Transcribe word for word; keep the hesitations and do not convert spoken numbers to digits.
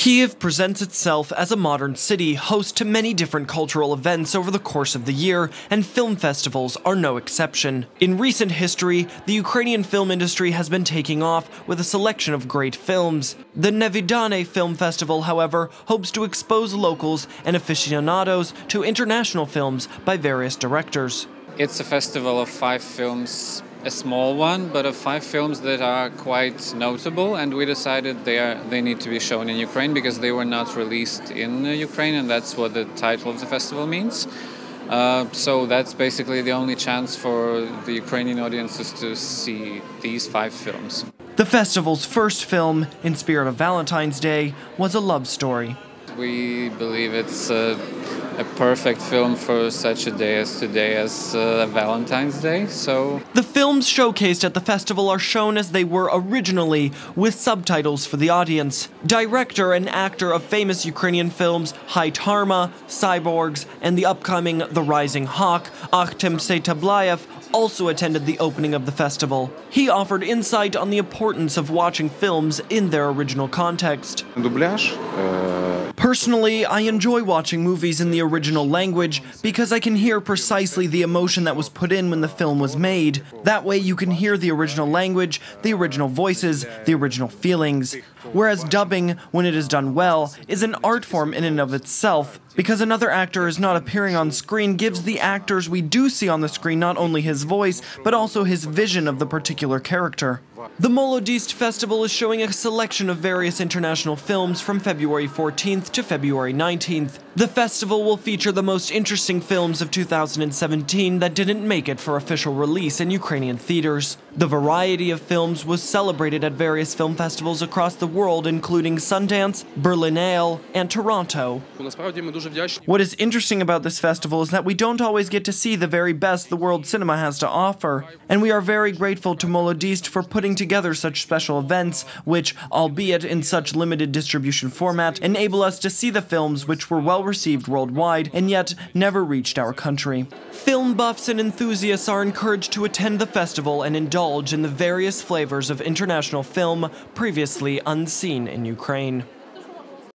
Kyiv presents itself as a modern city, host to many different cultural events over the course of the year, and film festivals are no exception. In recent history, the Ukrainian film industry has been taking off with a selection of great films. The Nevidane Film Festival, however, hopes to expose locals and aficionados to international films by various directors. It's a festival of five films, a small one, but of five films that are quite notable, and we decided they are they need to be shown in Ukraine because they were not released in Ukraine, and that's what the title of the festival means. Uh, so that's basically the only chance for the Ukrainian audiences to see these five films. The festival's first film, in spirit of Valentine's Day, was a love story. We believe it's a, a perfect film for such a day as today, as uh, Valentine's Day, so... The films showcased at the festival are shown as they were originally, with subtitles for the audience. Director and actor of famous Ukrainian films Haytarma, Cyborgs, and the upcoming The Rising Hawk, Akhtem Seitablaev, also attended the opening of the festival. He offered insight on the importance of watching films in their original context. Personally, I enjoy watching movies in the original language because I can hear precisely the emotion that was put in when the film was made. That way you can hear the original language, the original voices, the original feelings. Whereas dubbing, when it is done well, is an art form in and of itself, because another actor is not appearing on screen gives the actors we do see on the screen not only his voice, but also his vision of the particular character. The Molodist Festival is showing a selection of various international films from February fourteenth to February nineteenth. The festival will feature the most interesting films of two thousand seventeen that didn't make it for official release in Ukrainian theaters. The variety of films was celebrated at various film festivals across the world, including Sundance, Berlinale, and Toronto. What is interesting about this festival is that we don't always get to see the very best the world cinema has to offer, and we are very grateful to Molodist for putting together such special events, which, albeit in such limited distribution format, enable us to see the films which were well received worldwide and yet never reached our country. Film buffs and enthusiasts are encouraged to attend the festival and indulge in the various flavors of international film previously unseen in Ukraine.